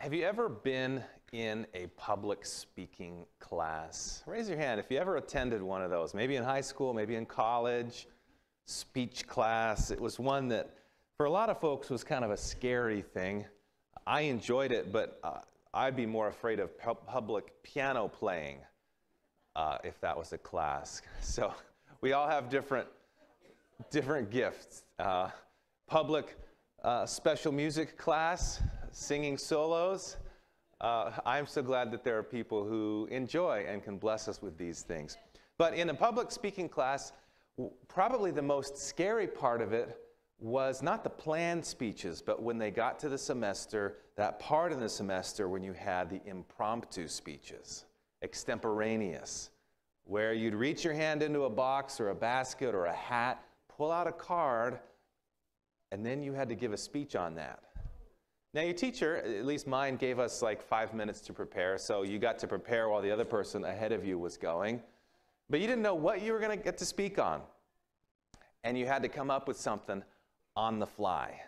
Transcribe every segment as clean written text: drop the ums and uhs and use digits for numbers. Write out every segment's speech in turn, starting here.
Have you ever been in a public speaking class? Raise your hand if you ever attended one of those, maybe in high school, maybe in college, speech class. It was one that for a lot of folks was kind of a scary thing. I enjoyed it, but I'd be more afraid of public piano playing if that was a class. So we all have different gifts. Public special music class, singing solos. I'm so glad that there are people who enjoy and can bless us with these things. But in a public speaking class, probably the most scary part of it was not the planned speeches, but when they got to the semester, that part of the semester when you had the impromptu speeches, extemporaneous, where you'd reach your hand into a box or a basket or a hat, pull out a card, and then you had to give a speech on that. Now your teacher, at least mine, gave us like 5 minutes to prepare, so you got to prepare while the other person ahead of you was going. But you didn't know what you were going to get to speak on. And you had to come up with something on the fly.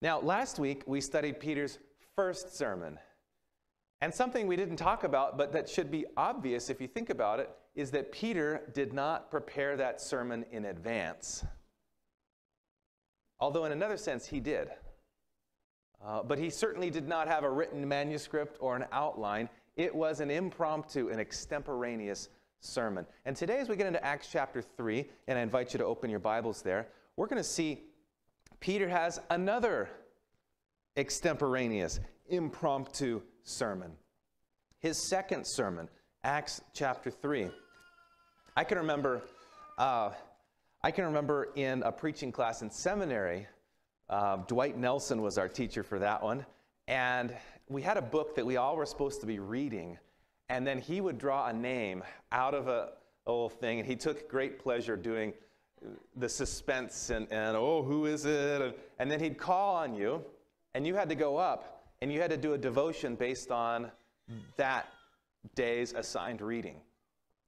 Now last week we studied Peter's first sermon. And something we didn't talk about, but that should be obvious if you think about it, is that Peter did not prepare that sermon in advance. Although in another sense he did. But he certainly did not have a written manuscript or an outline. It was an impromptu and extemporaneous sermon. And today as we get into Acts chapter 3, and I invite you to open your Bibles there, we're going to see Peter has another extemporaneous, impromptu sermon. His second sermon, Acts chapter 3. I can remember in a preaching class in seminary, Dwight Nelson was our teacher for that one, and we had a book that we all were supposed to be reading, and then he would draw a name out of a whole thing, and he took great pleasure doing the suspense and oh, who is it? And then he'd call on you, and you had to go up, and you had to do a devotion based on that day's assigned reading.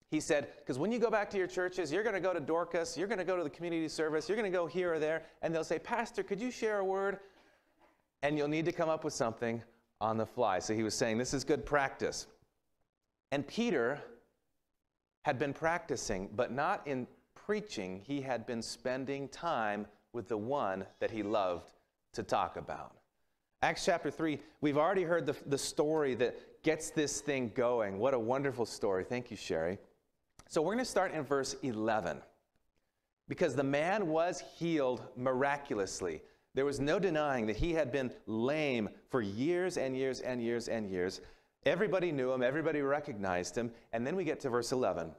He said, because when you go back to your churches, you're going to go to Dorcas, you're going to go to the community service, you're going to go here or there, and they'll say, Pastor, could you share a word? And you'll need to come up with something on the fly. So he was saying, this is good practice. And Peter had been practicing, but not in preaching. He had been spending time with the one that he loved to talk about. Acts chapter 3, we've already heard the story that gets this thing going. What a wonderful story. Thank you, Sherry. So we're going to start in verse 11, because the man was healed miraculously. There was no denying that he had been lame for years and years and years and years. Everybody knew him. Everybody recognized him. And then we get to verse 11.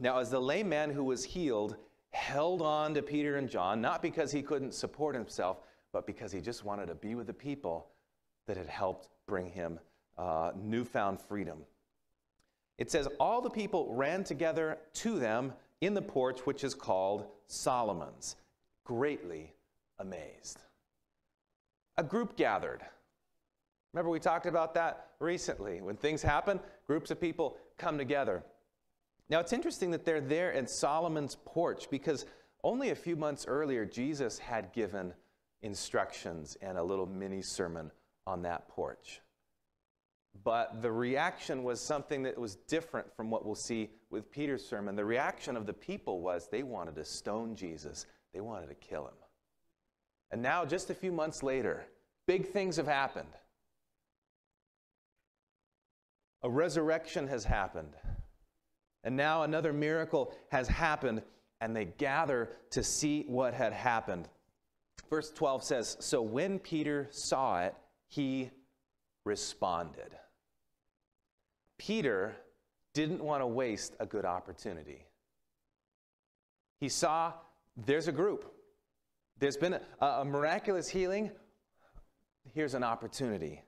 Now, as the lame man who was healed held on to Peter and John, not because he couldn't support himself, but because he just wanted to be with the people that had helped bring him newfound freedom. It says, all the people ran together to them in the porch, which is called Solomon's, greatly amazed. A group gathered. Remember, we talked about that recently. When things happen, groups of people come together. Now, it's interesting that they're there in Solomon's porch, because only a few months earlier, Jesus had given instructions and a little mini sermon on that porch. But the reaction was something that was different from what we'll see with Peter's sermon. The reaction of the people was they wanted to stone Jesus. They wanted to kill him. And now, just a few months later, big things have happened. A resurrection has happened. And now another miracle has happened, and they gather to see what had happened. Verse 12 says, so when Peter saw it, he responded. Peter didn't want to waste a good opportunity. He saw there's a group. There's been a miraculous healing. Here's an opportunity.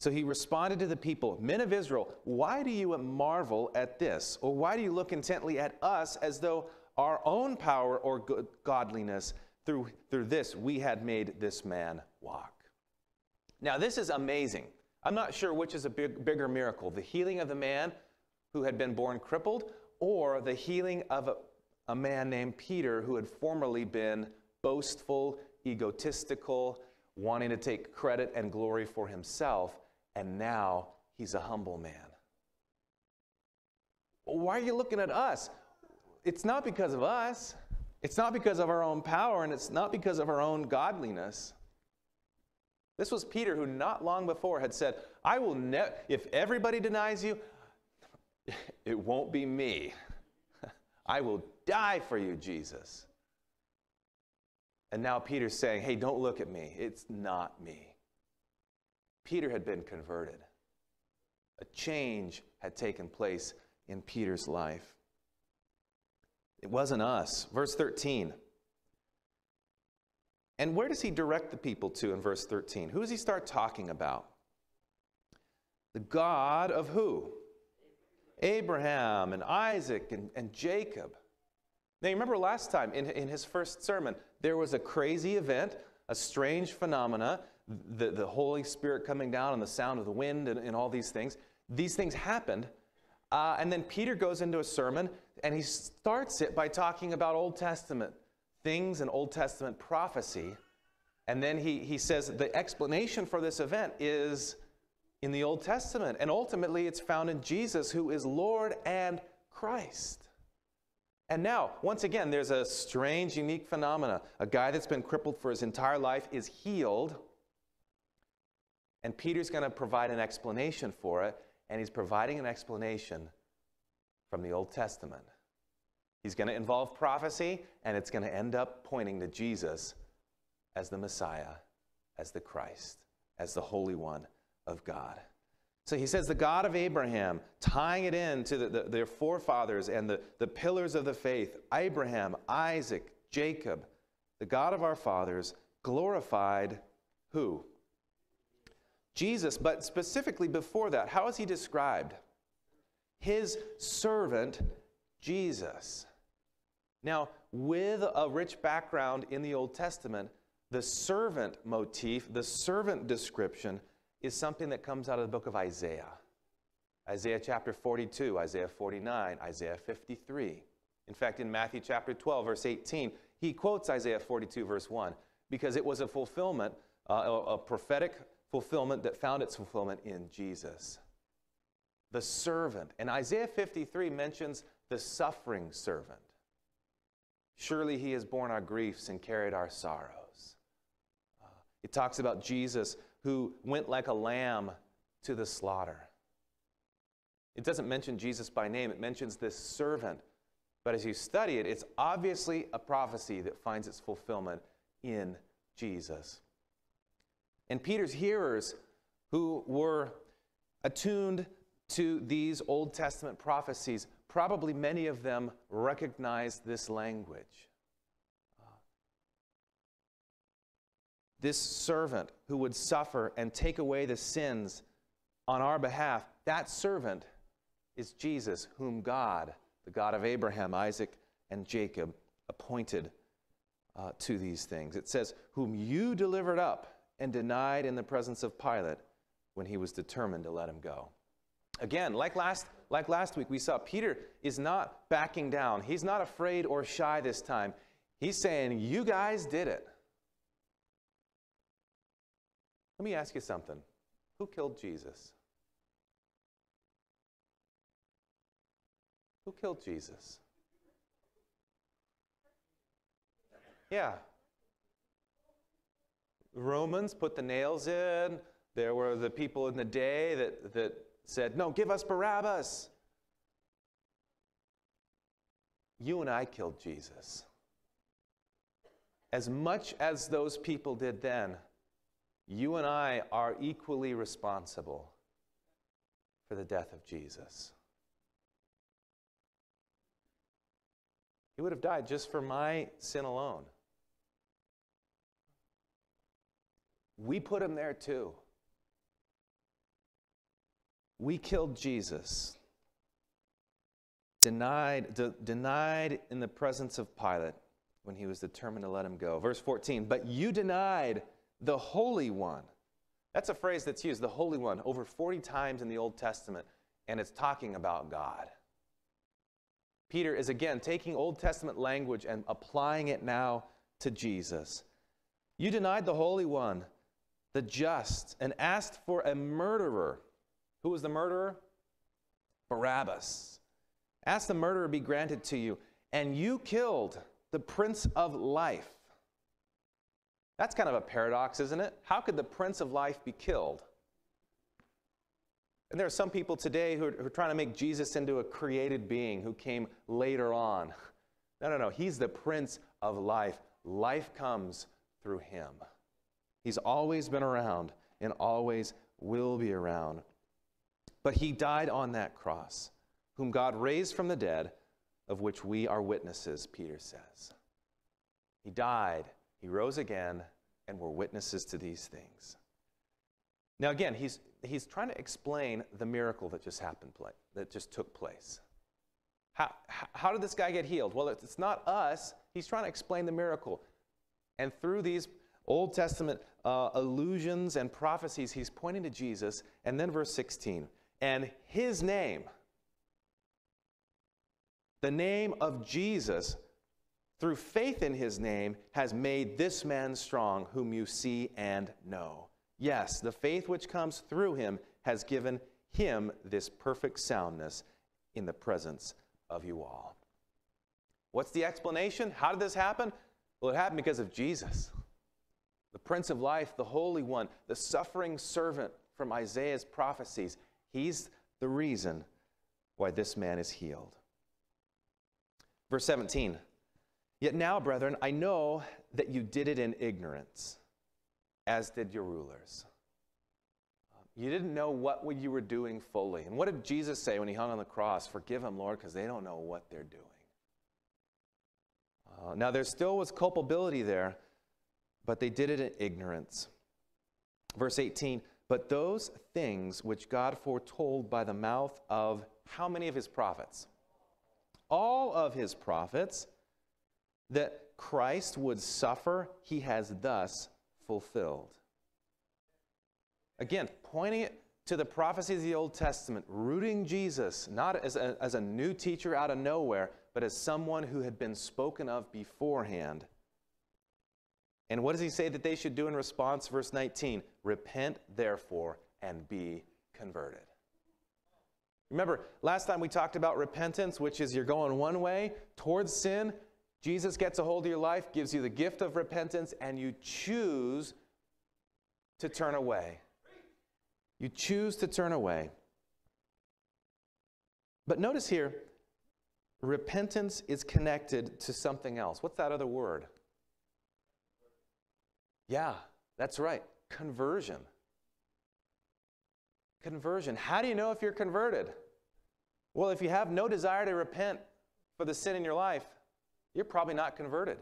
So he responded to the people, men of Israel, why do you marvel at this? Or why do you look intently at us as though our own power or godliness through this we had made this man walk? Now, this is amazing. I'm not sure which is a bigger miracle, the healing of the man who had been born crippled, or the healing of a man named Peter who had formerly been boastful, egotistical, wanting to take credit and glory for himself, and now he's a humble man. Why are you looking at us? It's not because of us. It's not because of our own power, and it's not because of our own godliness. This was Peter, who not long before had said, I will never, if everybody denies you, it won't be me. I will die for you, Jesus. And now Peter's saying, hey, don't look at me. It's not me. Peter had been converted. A change had taken place in Peter's life. It wasn't us. Verse 13. And where does he direct the people to in verse 13? Who does he start talking about? The God of who? Abraham and Isaac and Jacob. Now, you remember last time in his first sermon, there was a crazy event, a strange phenomena, the Holy Spirit coming down and the sound of the wind and all these things. These things happened. And then Peter goes into a sermon, and he starts it by talking about Old Testament things and Old Testament prophecy. And then he says the explanation for this event is in the Old Testament. And ultimately, it's found in Jesus, who is Lord and Christ. And now, once again, there's a strange, unique phenomena. A guy that's been crippled for his entire life is healed. And Peter's going to provide an explanation for it. And he's providing an explanation from the Old Testament. He's going to involve prophecy, and it's going to end up pointing to Jesus as the Messiah, as the Christ, as the Holy One of God. So he says the God of Abraham, tying it in to their forefathers and the pillars of the faith, Abraham, Isaac, Jacob, the God of our fathers, glorified who? Jesus, but specifically before that, how is he described? His servant, Jesus. Now, with a rich background in the Old Testament, the servant motif, the servant description, is something that comes out of the book of Isaiah. Isaiah chapter 42, Isaiah 49, Isaiah 53. In fact, in Matthew chapter 12, verse 18, he quotes Isaiah 42, verse 1, because it was a fulfillment, a prophetic fulfillment that found its fulfillment in Jesus. The servant. And Isaiah 53 mentions the suffering servant. Surely he has borne our griefs and carried our sorrows. It talks about Jesus who went like a lamb to the slaughter. It doesn't mention Jesus by name. It mentions this servant. But as you study it, it's obviously a prophecy that finds its fulfillment in Jesus. And Peter's hearers, who were attuned to these Old Testament prophecies, probably many of them recognized this language. This servant who would suffer and take away the sins on our behalf, that servant is Jesus, whom God, the God of Abraham, Isaac, and Jacob, appointed to these things. It says, whom you delivered up and denied in the presence of Pilate when he was determined to let him go. Again, like last week, we saw Peter is not backing down. He's not afraid or shy this time. He's saying, you guys did it. Let me ask you something. Who killed Jesus? Who killed Jesus? Yeah. Romans put the nails in. There were the people in the day that said, no, give us Barabbas. You and I killed Jesus. As much as those people did then, you and I are equally responsible for the death of Jesus. He would have died just for my sin alone. We put him there too. We killed Jesus. Denied in the presence of Pilate when he was determined to let him go. Verse 14, but you denied the Holy One. That's a phrase that's used, the Holy One, over 40 times in the Old Testament, and it's talking about God. Peter is again taking Old Testament language and applying it now to Jesus. You denied the Holy One the just, and asked for a murderer. Who was the murderer? Barabbas. Ask the murderer be granted to you, and you killed the Prince of Life. That's kind of a paradox, isn't it? How could the Prince of Life be killed? And there are some people today who are trying to make Jesus into a created being who came later on. No, no, no. He's the Prince of Life. Life comes through him. He's always been around and always will be around. But he died on that cross, whom God raised from the dead, of which we are witnesses, Peter says. He died, he rose again, and we're witnesses to these things. Now again, he's trying to explain the miracle that just happened, that just took place. How did this guy get healed? Well, it's not us. He's trying to explain the miracle. And through these Old Testament allusions and prophecies, he's pointing to Jesus. And then verse 16, and his name, the name of Jesus, through faith in his name, has made this man strong, whom you see and know. Yes, the faith which comes through him has given him this perfect soundness in the presence of you all. What's the explanation? How did this happen? Well, it happened because of Jesus, the Prince of Life, the Holy One, the suffering servant from Isaiah's prophecies. He's the reason why this man is healed. Verse 17, yet now, brethren, I know that you did it in ignorance, as did your rulers. You didn't know what you were doing fully. And what did Jesus say when he hung on the cross? Forgive them, Lord, because they don't know what they're doing. Now, there still was culpability there, but they did it in ignorance. Verse 18, but those things which God foretold by the mouth of how many of his prophets? All of his prophets, that Christ would suffer, he has thus fulfilled. Again, pointing to the prophecies of the Old Testament, rooting Jesus, not as a new teacher out of nowhere, but as someone who had been spoken of beforehand. And what does he say that they should do in response? Verse 19, repent therefore and be converted. Remember, last time we talked about repentance, which is you're going one way towards sin. Jesus gets a hold of your life, gives you the gift of repentance, and you choose to turn away. You choose to turn away. But notice here, repentance is connected to something else. What's that other word? Yeah, that's right. Conversion. Conversion. How do you know if you're converted? Well, if you have no desire to repent for the sin in your life, you're probably not converted.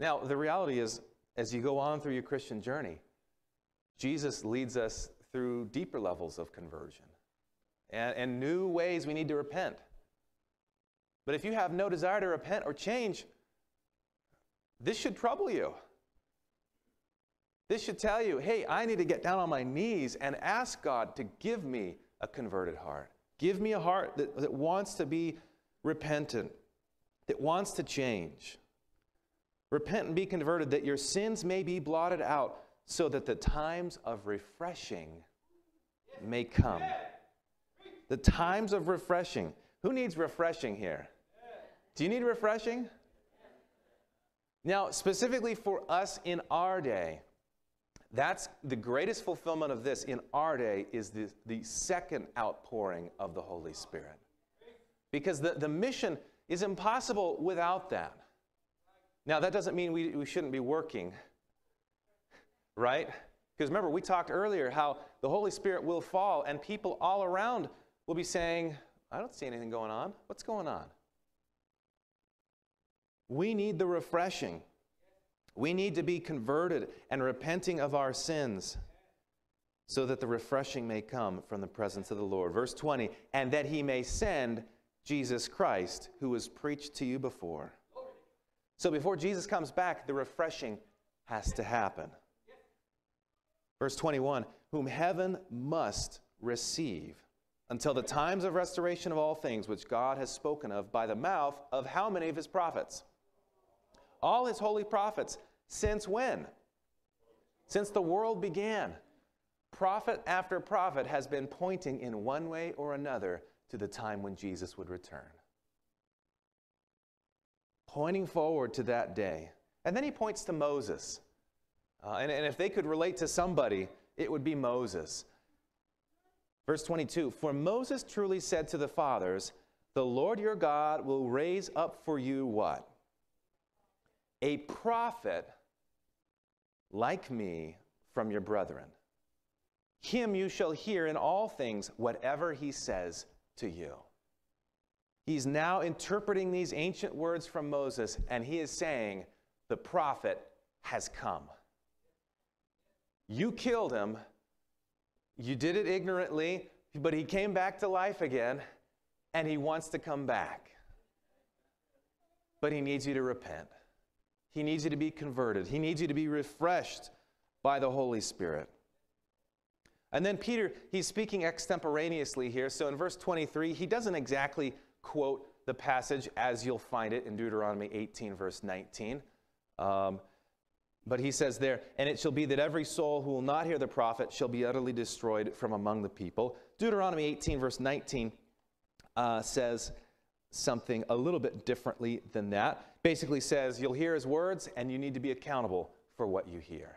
Now, the reality is, as you go on through your Christian journey, Jesus leads us through deeper levels of conversion and new ways we need to repent. But if you have no desire to repent or change, this should trouble you. This should tell you, hey, I need to get down on my knees and ask God to give me a converted heart. Give me a heart that wants to be repentant, that wants to change. Repent and be converted, that your sins may be blotted out, so that the times of refreshing may come. The times of refreshing. Who needs refreshing here? Do you need refreshing? Now, specifically for us in our day, that's the greatest fulfillment of this in our day is the second outpouring of the Holy Spirit. Because the mission is impossible without that. Now, that doesn't mean we shouldn't be working, right? Because remember, we talked earlier how the Holy Spirit will fall and people all around will be saying, I don't see anything going on. What's going on? We need the refreshing. We need to be converted and repenting of our sins so that the refreshing may come from the presence of the Lord. Verse 20, and that he may send Jesus Christ, who was preached to you before. So before Jesus comes back, the refreshing has to happen. Verse 21, whom heaven must receive until the times of restoration of all things, which God has spoken of by the mouth of how many of his prophets? All his holy prophets. Since when? Since the world began, prophet after prophet has been pointing in one way or another to the time when Jesus would return. Pointing forward to that day. And then he points to Moses. And if they could relate to somebody, it would be Moses. Verse 22, for Moses truly said to the fathers, the Lord your God will raise up for you what? A prophet like me from your brethren. Him you shall hear in all things, whatever he says to you. He's now interpreting these ancient words from Moses, and he is saying, the prophet has come. You killed him. You did it ignorantly, but he came back to life again, and he wants to come back. But he needs you to repent. He needs you to be converted. He needs you to be refreshed by the Holy Spirit. And then Peter, he's speaking extemporaneously here. So in verse 23, he doesn't exactly quote the passage as you'll find it in Deuteronomy 18, verse 19. But he says there, and it shall be that every soul who will not hear the prophet shall be utterly destroyed from among the people. Deuteronomy 18, verse 19 says something a little bit differently than that. Basically says, you'll hear his words, and you need to be accountable for what you hear.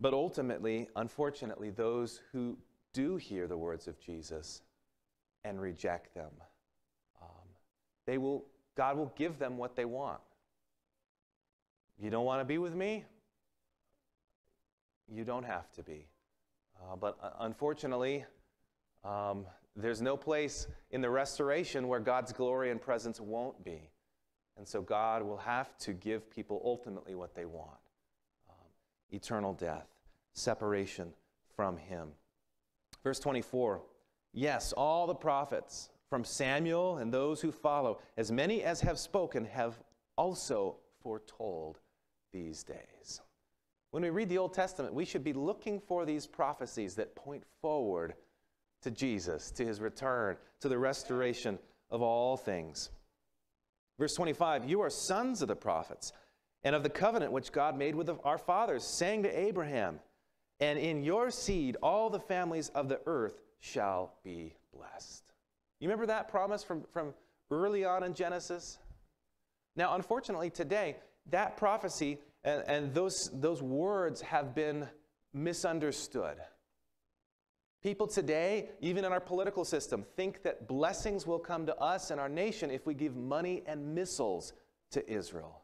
But ultimately, unfortunately, those who do hear the words of Jesus and reject them, God will give them what they want. You don't want to be with me? You don't have to be. But unfortunately, there's no place in the restoration where God's glory and presence won't be. And so God will have to give people ultimately what they want. Eternal death, separation from him. Verse 24, yes, all the prophets from Samuel and those who follow, as many as have spoken, have also foretold these days. When we read the Old Testament, we should be looking for these prophecies that point forward to Jesus, to his return, to the restoration of all things. Verse 25, you are sons of the prophets, and of the covenant which God made with our fathers, saying to Abraham, and in your seed all the families of the earth shall be blessed. You remember that promise from early on in Genesis? Now, unfortunately, today, that prophecy and those words have been misunderstood. People today, even in our political system, think that blessings will come to us and our nation if we give money and missiles to Israel.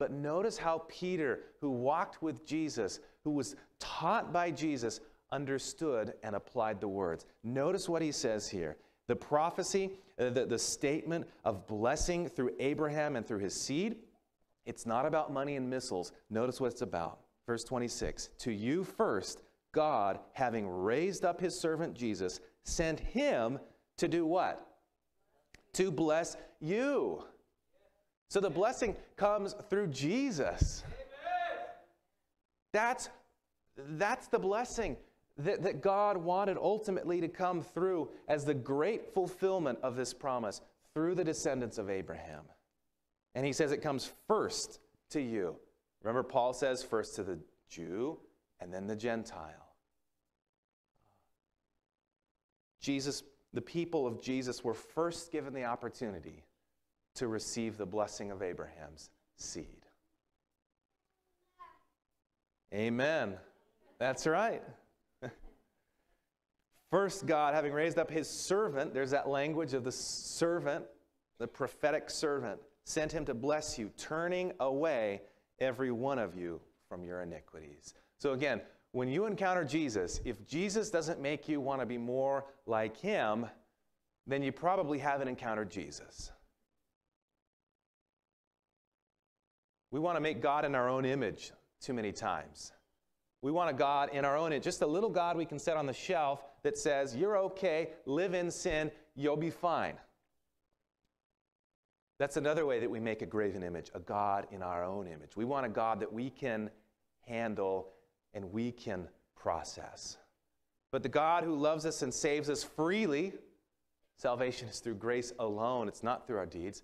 But notice how Peter, who walked with Jesus, who was taught by Jesus, understood and applied the words. Notice what he says here. The prophecy, the statement of blessing through Abraham and through his seed, it's not about money and missiles. Notice what it's about. Verse 26, to you first, God, having raised up his servant Jesus, sent him to do what? To bless you. So the blessing comes through Jesus. Amen. That's the blessing that God wanted ultimately to come through as the great fulfillment of this promise through the descendants of Abraham. And he says it comes first to you. Remember, Paul says first to the Jew and then the Gentile. Jesus, the people of Jesus were first given the opportunity to receive the blessing of Abraham's seed. Amen. That's right. First, God, having raised up his servant, there's that language of the servant, the prophetic servant, sent him to bless you, turning away every one of you from your iniquities. So again, when you encounter Jesus, if Jesus doesn't make you want to be more like him, then you probably haven't encountered Jesus. We want to make God in our own image too many times. We want a God in our own image, just a little God we can set on the shelf that says, you're okay, live in sin, you'll be fine. That's another way that we make a graven image, a God in our own image. We want a God that we can handle and we can process. But the God who loves us and saves us freely, salvation is through grace alone, it's not through our deeds.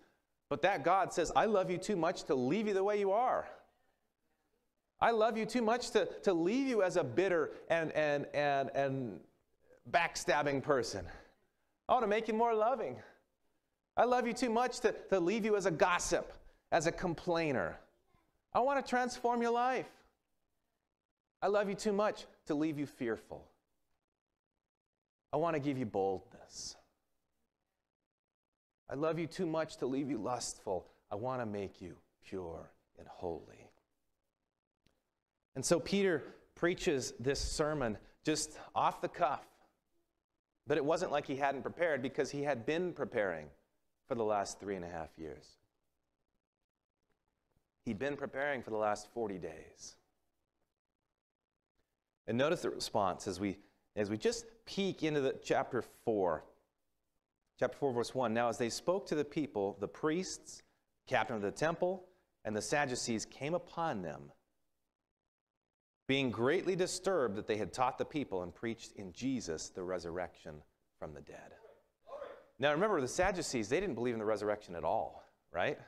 But that God says, I love you too much to leave you the way you are. I love you too much to leave you as a bitter and backstabbing person. I want to make you more loving. I love you too much to leave you as a gossip, as a complainer. I want to transform your life. I love you too much to leave you fearful. I want to give you boldness. I love you too much to leave you lustful. I want to make you pure and holy. And so Peter preaches this sermon just off the cuff. But it wasn't like he hadn't prepared, because he had been preparing for the last 3.5 years. He'd been preparing for the last 40 days. And notice the response as we just peek into the chapter 4. Chapter 4, verse 1. Now as they spoke to the people, the priests, captain of the temple, and the Sadducees came upon them, being greatly disturbed that they had taught the people and preached in Jesus the resurrection from the dead. Now remember, the Sadducees, they didn't believe in the resurrection at all, right?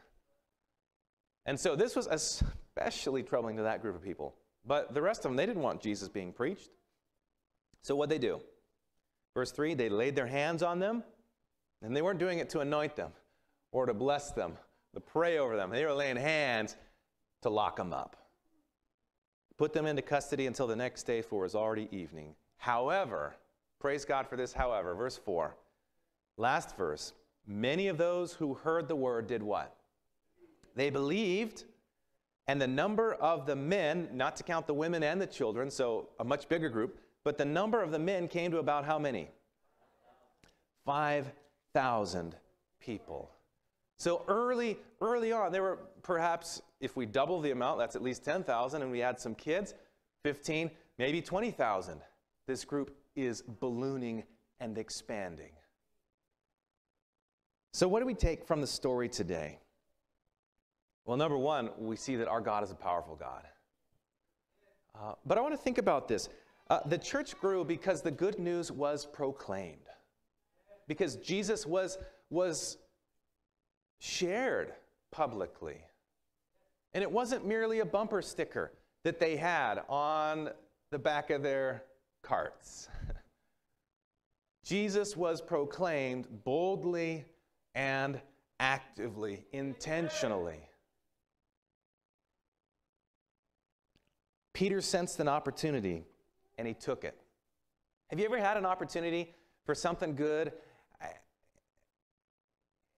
And so this was especially troubling to that group of people. But the rest of them, they didn't want Jesus being preached. So what'd they do? Verse 3, they laid their hands on them, and they weren't doing it to anoint them or to bless them, to pray over them. They were laying hands to lock them up. Put them into custody until the next day, for it was already evening. However, praise God for this, however, verse 4, last verse, many of those who heard the word did what? They believed, and the number of the men, not to count the women and the children, so a much bigger group, but the number of the men came to about how many? 5,000 people. So early on, there were perhaps, if we double the amount, that's at least 10,000, and we add some kids, 15, maybe 20,000. This group is ballooning and expanding. So what do we take from the story today? Well, number one, we see that our God is a powerful God. But I want to think about this. The church grew because the good news was proclaimed, because Jesus was shared publicly. And it wasn't merely a bumper sticker that they had on the back of their carts. Jesus was proclaimed boldly and actively, intentionally. Peter sensed an opportunity, and he took it. Have you ever had an opportunity for something good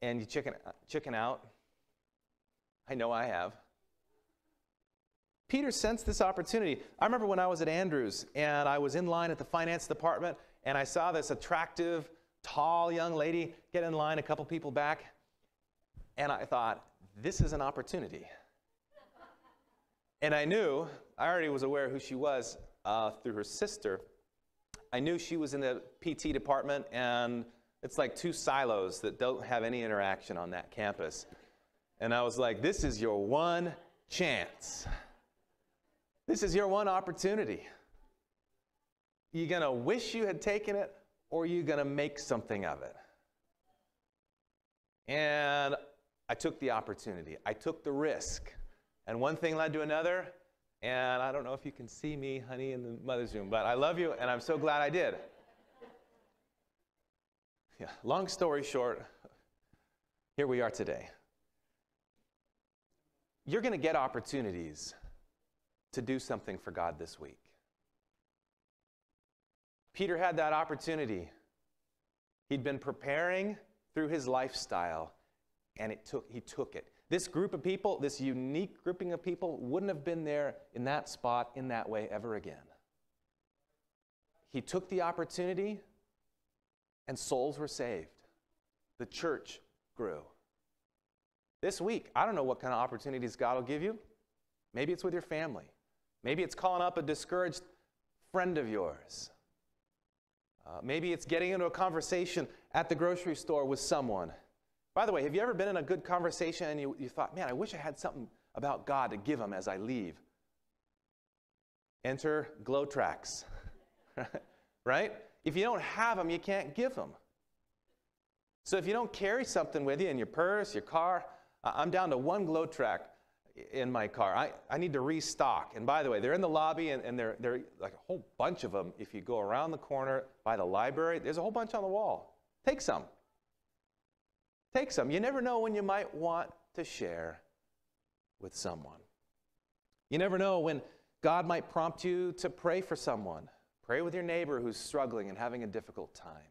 and you chicken out? I know I have. Peter sensed this opportunity. I remember when I was at Andrews, and I was in line at the finance department, and I saw this attractive, tall young lady get in line a couple people back, and I thought, this is an opportunity. And I knew, I already was aware who she was through her sister. I knew she was in the PT department, and it's like two silos that don't have any interaction on that campus. And I was like, this is your one chance. This is your one opportunity. You're going to wish you had taken it, or you're going to make something of it. And I took the opportunity. I took the risk. And one thing led to another. And I don't know if you can see me, honey, in the mother's room, but I love you, and I'm so glad I did. Yeah, long story short, here we are today. You're going to get opportunities to do something for God this week. Peter had that opportunity. He'd been preparing through his lifestyle, and he took it. This group of people, this unique grouping of people, wouldn't have been there in that spot in that way ever again. He took the opportunity, and souls were saved. The church grew. This week, I don't know what kind of opportunities God will give you. Maybe it's with your family. Maybe it's calling up a discouraged friend of yours. Maybe it's getting into a conversation at the grocery store with someone. By the way, have you ever been in a good conversation and you thought, man, I wish I had something about God to give him as I leave? Enter Glow Tracks, right? If you don't have them, you can't give them. So if you don't carry something with you in your purse, your car, I'm down to one glow track. in my car. I need to restock. And by the way, they're in the lobby, and they're like a whole bunch of them. If you go around the corner by the library, there's a whole bunch on the wall. Take some. Take some. You never know when you might want to share with someone. You never know when God might prompt you to pray for someone. Pray with your neighbor who's struggling and having a difficult time.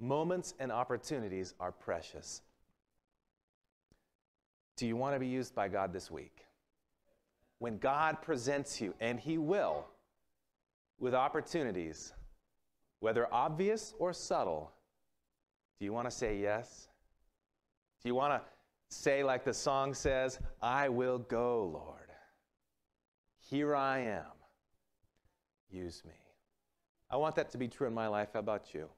Moments and opportunities are precious. Do you want to be used by God this week? When God presents you, and He will, with opportunities, whether obvious or subtle, do you want to say yes? Do you want to say, like the song says, "I will go, Lord. Here I am. Use me." I want that to be true in my life. How about you?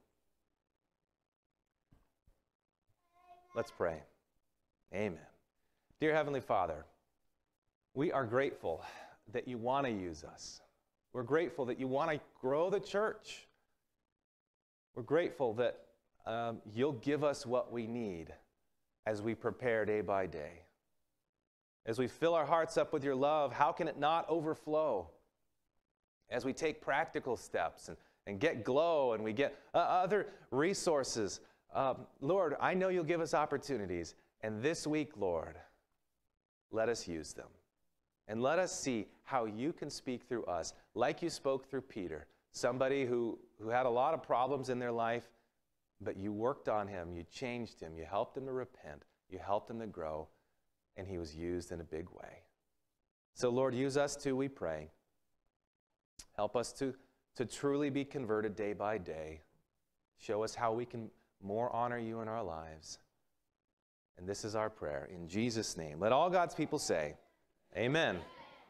Let's pray. Amen. Dear Heavenly Father, we are grateful that you want to use us. We're grateful that you want to grow the church. We're grateful that you'll give us what we need as we prepare day by day. As we fill our hearts up with your love, how can it not overflow? As we take practical steps and get glow and we get other resources, Lord, I know you'll give us opportunities. And this week, Lord, let us use them. And let us see how you can speak through us, like you spoke through Peter, somebody who had a lot of problems in their life, but you worked on him, you changed him, you helped him to repent, you helped him to grow, and he was used in a big way. So, Lord, use us too, we pray. Help us to truly be converted day by day. Show us how we can more honor you in our lives. And this is our prayer in Jesus' name. Let all God's people say, amen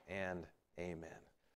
and amen.